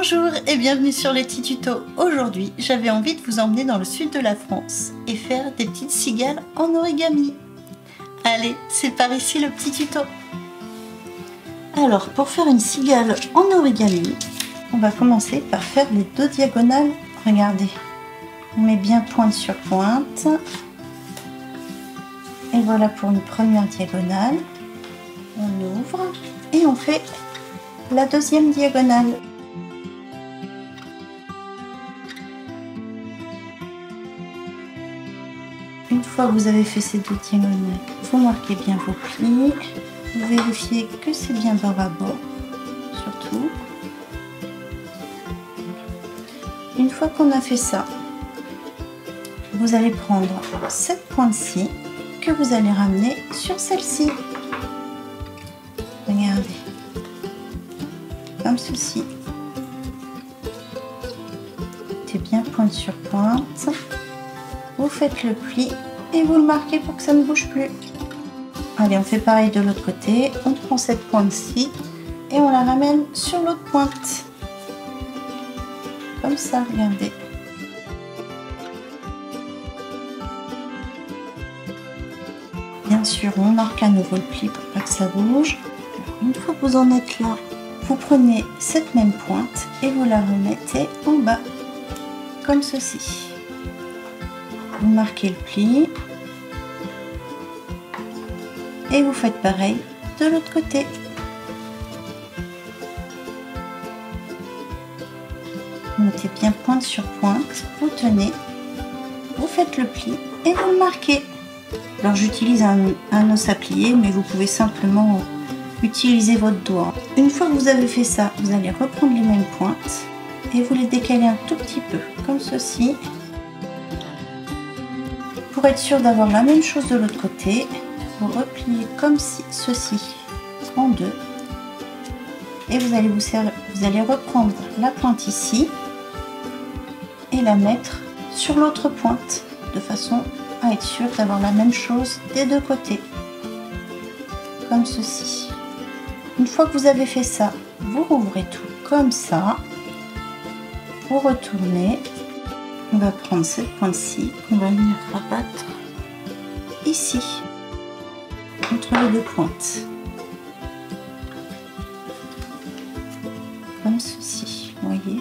Bonjour et bienvenue sur les petits tutos. Aujourd'hui, j'avais envie de vous emmener dans le sud de la France et faire des petites cigales en origami. Allez, c'est par ici le petit tuto. Alors, pour faire une cigale en origami, on va commencer par faire les deux diagonales. Regardez, on met bien pointe sur pointe. Et voilà pour une première diagonale. On ouvre et on fait la deuxième diagonale. Une fois que vous avez fait ces deux diagonales, vous marquez bien vos plis. Vous vérifiez que c'est bien bord à bord, surtout. Une fois qu'on a fait ça, vous allez prendre cette pointe-ci que vous allez ramener sur celle-ci. Regardez, comme ceci. C'est bien pointe sur pointe. Vous faites le pli et vous le marquez pour que ça ne bouge plus. Allez, on fait pareil de l'autre côté. On prend cette pointe-ci et on la ramène sur l'autre pointe. Comme ça, regardez. Bien sûr, on marque à nouveau le pli pour pas que ça bouge. Alors, une fois que vous en êtes là, vous prenez cette même pointe et vous la remettez en bas, comme ceci. Vous marquez le pli et vous faites pareil de l'autre côté. Vous mettez bien pointe sur pointe, vous tenez, vous faites le pli et vous le marquez. Alors j'utilise un os à plier, mais vous pouvez simplement utiliser votre doigt. Une fois que vous avez fait ça, vous allez reprendre les mêmes pointes et vous les décalez un tout petit peu, comme ceci. Pour être sûr d'avoir la même chose de l'autre côté, vous repliez comme ceci en deux et vous allez vous allez reprendre la pointe ici et la mettre sur l'autre pointe de façon à être sûr d'avoir la même chose des deux côtés, comme ceci. Une fois que vous avez fait ça, vous rouvrez tout comme ça, vous retournez. On va prendre cette pointe-ci qu'on va venir rabattre ici, entre les deux pointes. Comme ceci, vous voyez.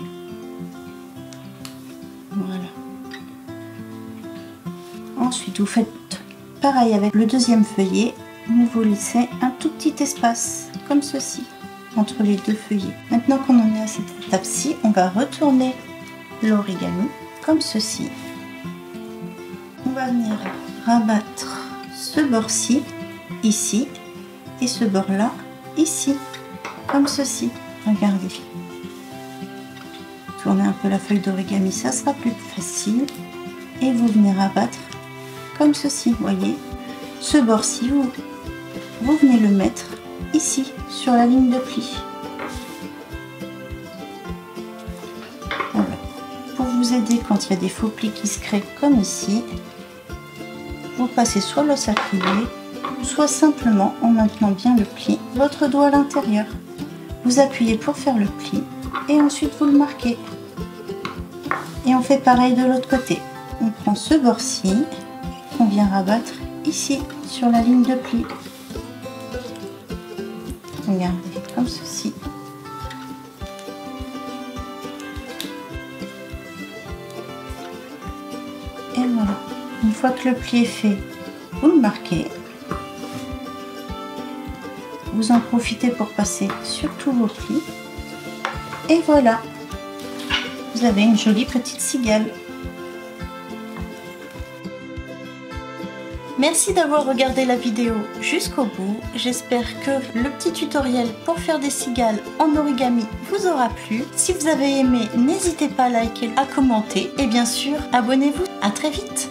Voilà. Ensuite, vous faites pareil avec le deuxième feuillet. Vous laissez un tout petit espace, comme ceci, entre les deux feuillets. Maintenant qu'on en est à cette étape-ci, on va retourner l'origami. Comme ceci, on va venir rabattre ce bord-ci ici et ce bord-là ici, comme ceci. Regardez, tournez un peu la feuille d'origami, ça sera plus facile. Et vous venez rabattre comme ceci, voyez. Ce bord-ci, vous venez le mettre ici sur la ligne de pli. Aider quand il y a des faux plis qui se créent comme ici, vous passez soit l'os à plier, soit simplement en maintenant bien le pli, votre doigt à l'intérieur. Vous appuyez pour faire le pli et ensuite vous le marquez. Et on fait pareil de l'autre côté. On prend ce bord-ci qu'on vient rabattre ici sur la ligne de pli. Regardez, comme ceci. Et voilà, une fois que le pli est fait, vous le marquez. Vous en profitez pour passer sur tous vos plis. Et voilà, vous avez une jolie petite cigale. Merci d'avoir regardé la vidéo jusqu'au bout. J'espère que le petit tutoriel pour faire des cigales en origami vous aura plu. Si vous avez aimé, n'hésitez pas à liker, à commenter et bien sûr, abonnez-vous. À très vite!